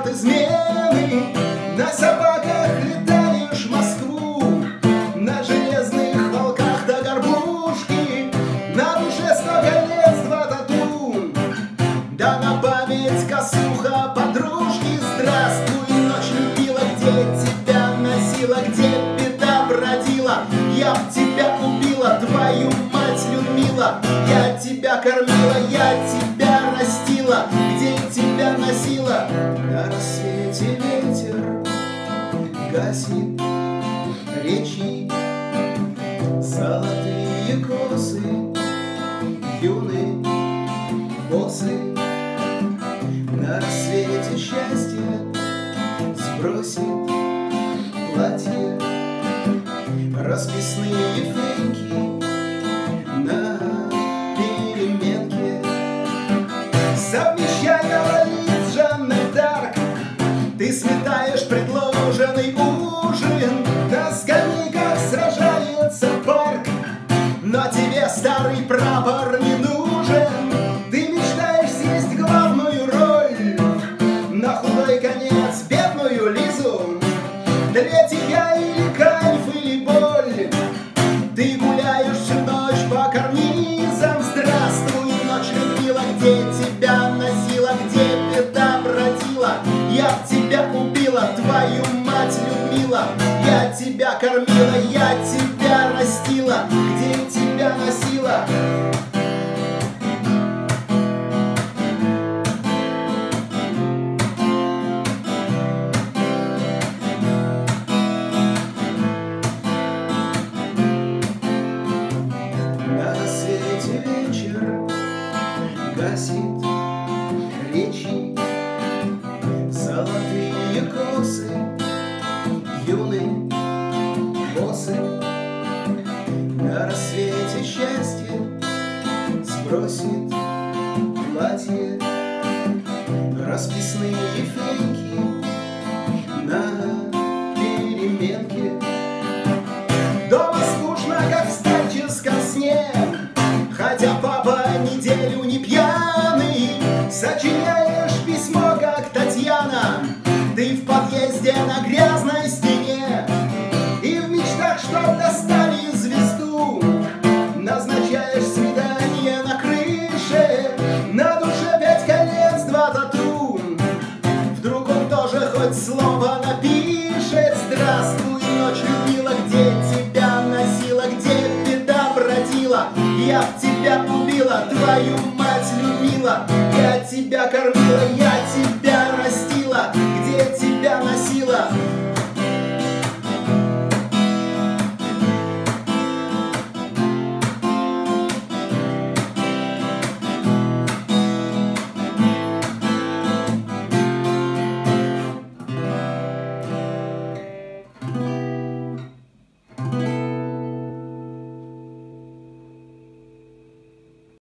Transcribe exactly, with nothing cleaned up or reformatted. от измены. На собаках летаешь Москву, на железных волках до горбушки, на душе сто колец, два тату, да на память косуха подружки. Здравствуй, ночь любила, где тебя носила, где беда бродила, я в тебя убила, твою мать Людмила. Я тебя кормила, я тебя растила, где тебя носила. На рассвете ветер гаснет речи, золотые косы, юные босы. На рассвете счастье сбросит платье, расписные фейки. Ты сметаешь предложенный ужин, на скамейках сражается парк, но тебе старый прапор не нужен. Ты мечтаешь съесть главную роль, на худой конец бедную Лизу. Для тебя или кайф, или боль, ты гуляешь всю ночь по карнизам. Здравствуй, ночь любила, где тебя носила, где беда бродила, я в тебя убила, твою мать Людмила. Я тебя кормила, я тебя растила, где тебя носила. На рассвете вечер гасит речи, золотые косы, юные босы. На рассвете счастье сбросит платье, расписные фейки на переменке. Дома скучно, как в старческом сне, хотя папа неделю не пьяный. Сочиняешь письмо, как Татьяна, ты в подъезде на грязной стене, и в мечтах, чтоб достали звезду, назначаешь свидание на крыше, на душе пять колец, два тату. Вдруг он тоже хоть слово напишет. Здравствуй, ночь любила, где тебя носила, где беда бродила, я в тебя убила, твою мать любила. Я тебя кормила,